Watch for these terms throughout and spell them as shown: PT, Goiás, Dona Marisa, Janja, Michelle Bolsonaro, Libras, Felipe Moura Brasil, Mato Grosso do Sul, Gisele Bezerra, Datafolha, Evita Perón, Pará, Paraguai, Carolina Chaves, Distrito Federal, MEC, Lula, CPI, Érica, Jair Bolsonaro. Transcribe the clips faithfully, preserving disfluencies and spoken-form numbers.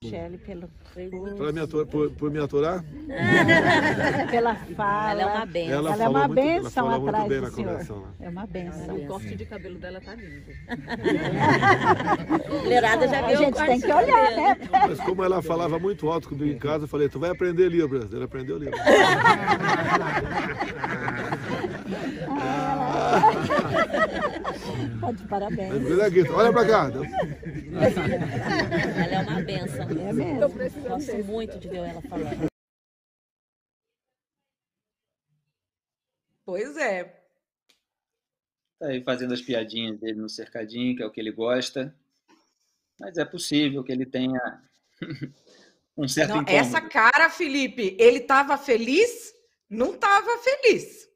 Michelle, pelo... Pra me atura, por, por me aturar? Pela fala. Ela é uma benção. Ela, ela é uma benção atrás do senhor. É uma benção. O corte de cabelo dela tá lindo. Mulherada já viu o corte de cabelo. A gente tem que olhar, né? Mas como ela falava muito alto comigo em casa, eu falei, tu vai aprender Libras. Ela aprendeu Libras. Pode parabéns. Olha pra cá. Ela é uma benção. É mesmo. Eu gosto muito de ver ela falando. Pois é. Tá aí fazendo as piadinhas dele no cercadinho, que é o que ele gosta. Mas é possível que ele tenha um certo incômodo. Essa cara, Felipe, ele estava feliz? Não estava feliz.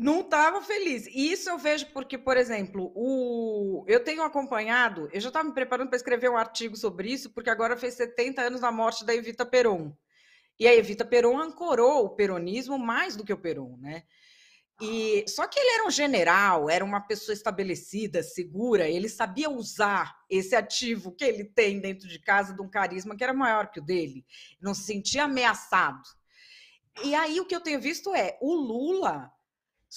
Não estava feliz. E isso eu vejo porque, por exemplo, o... eu tenho acompanhado, eu já estava me preparando para escrever um artigo sobre isso, porque agora fez setenta anos da morte da Evita Perón. E a Evita Perón ancorou o peronismo mais do que o Perón, né? E... Só que ele era um general, era uma pessoa estabelecida, segura, ele sabia usar esse ativo que ele tem dentro de casa, de um carisma que era maior que o dele. Não se sentia ameaçado. E aí o que eu tenho visto é o Lula...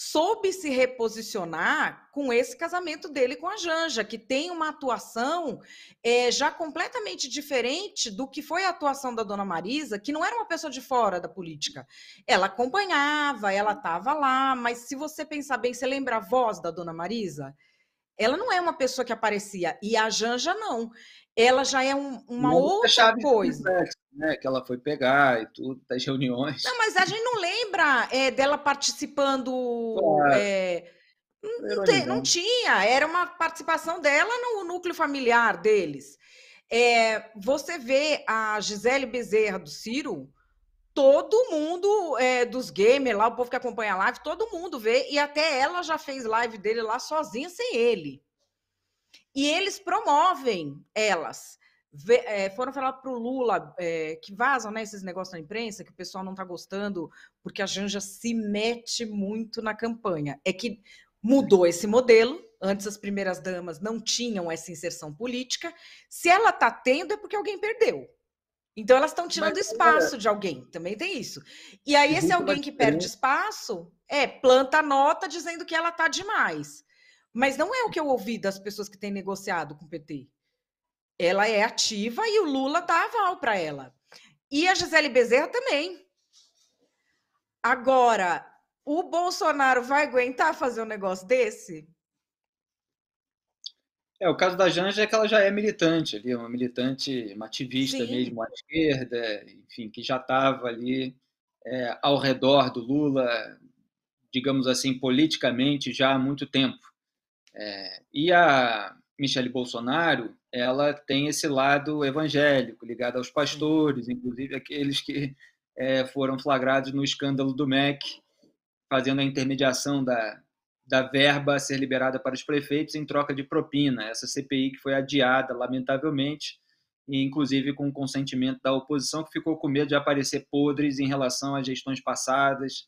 soube se reposicionar com esse casamento dele com a Janja, que tem uma atuação é, já completamente diferente do que foi a atuação da Dona Marisa, que não era uma pessoa de fora da política. Ela acompanhava, ela estava lá, mas se você pensar bem, você lembra a voz da Dona Marisa? Ela não é uma pessoa que aparecia, e a Janja não. Ela já é um, uma outra coisa. Né, que ela foi pegar e tudo, das reuniões. Não, mas a gente não lembra é, dela participando... Claro. É, não, te, não tinha, era uma participação dela no núcleo familiar deles. É, você vê a Gisele Bezerra do Ciro, todo mundo é, dos gamers lá, o povo que acompanha a live, todo mundo vê, e até ela já fez live dele lá sozinha, sem ele. E eles promovem elas. Vê, é, foram falar para o Lula, é, que vazam, né, esses negócios na imprensa, que o pessoal não está gostando, porque a Janja se mete muito na campanha. É que mudou esse modelo, antes as primeiras damas não tinham essa inserção política. Se ela está tendo, é porque alguém perdeu. Então elas estão tirando Mas, espaço é... de alguém, também tem isso. E aí esse alguém que perde espaço, é, planta a nota dizendo que ela está demais. Mas não é o que eu ouvi das pessoas que têm negociado com o P T. Ela é ativa e o Lula dá aval para ela. E a Gisele Bezerra também. Agora, o Bolsonaro vai aguentar fazer um negócio desse? É, o caso da Janja é que ela já é militante ali, uma militante, uma ativista Sim. mesmo, à esquerda, enfim, que já estava ali é, ao redor do Lula, digamos assim, politicamente, já há muito tempo. É, e a Michelle Bolsonaro, ela tem esse lado evangélico, ligado aos pastores, inclusive aqueles que é, foram flagrados no escândalo do M E C, fazendo a intermediação da, da verba a ser liberada para os prefeitos em troca de propina, essa C P I que foi adiada, lamentavelmente, e inclusive com o consentimento da oposição, que ficou com medo de aparecer podres em relação às gestões passadas,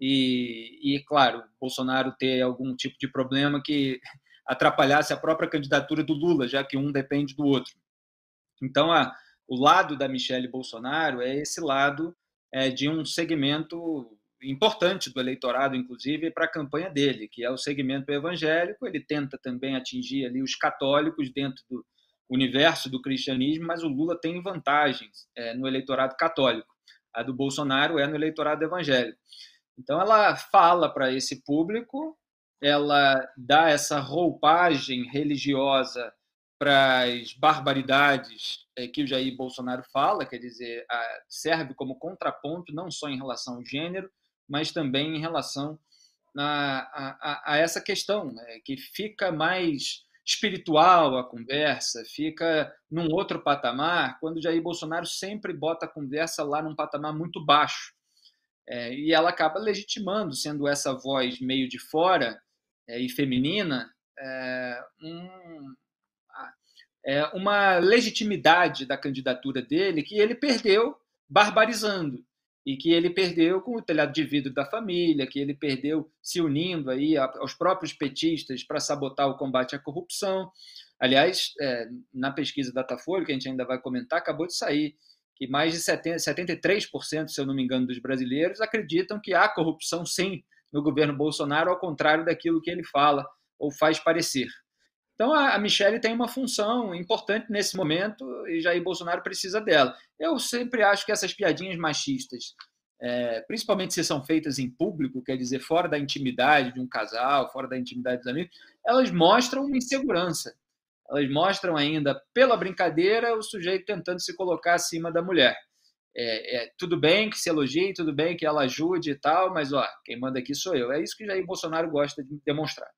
E, e, claro, Bolsonaro ter algum tipo de problema que atrapalhasse a própria candidatura do Lula, já que um depende do outro. Então, a, o lado da Michelle Bolsonaro é esse lado é, de um segmento importante do eleitorado, inclusive, para a campanha dele, que é o segmento evangélico. Ele tenta também atingir ali os católicos dentro do universo do cristianismo, mas o Lula tem vantagens é, no eleitorado católico. A do Bolsonaro é no eleitorado evangélico. Então, ela fala para esse público, ela dá essa roupagem religiosa para as barbaridades que o Jair Bolsonaro fala, quer dizer, serve como contraponto não só em relação ao gênero, mas também em relação a, a, a essa questão, né, que fica mais espiritual a conversa, fica num outro patamar, quando o Jair Bolsonaro sempre bota a conversa lá num patamar muito baixo. É, e ela acaba legitimando, sendo essa voz meio de fora é, e feminina, é, um, é, uma legitimidade da candidatura dele que ele perdeu barbarizando. e que ele perdeu com o telhado de vidro da família, que ele perdeu se unindo aí aos próprios petistas para sabotar o combate à corrupção. Aliás, é, na pesquisa Datafolha, que a gente ainda vai comentar, acabou de sair que mais de setenta, setenta e três por cento, se eu não me engano, dos brasileiros acreditam que há corrupção, sim, no governo Bolsonaro, ao contrário daquilo que ele fala ou faz parecer. Então, a Michelle tem uma função importante nesse momento e Jair Bolsonaro precisa dela. Eu sempre acho que essas piadinhas machistas, é, principalmente se são feitas em público, quer dizer, fora da intimidade de um casal, fora da intimidade dos amigos, elas mostram uma insegurança. Elas mostram ainda, pela brincadeira, o sujeito tentando se colocar acima da mulher. É, é, tudo bem que se elogie, tudo bem que ela ajude e tal, mas ó, quem manda aqui sou eu. É isso que Jair Bolsonaro gosta de demonstrar.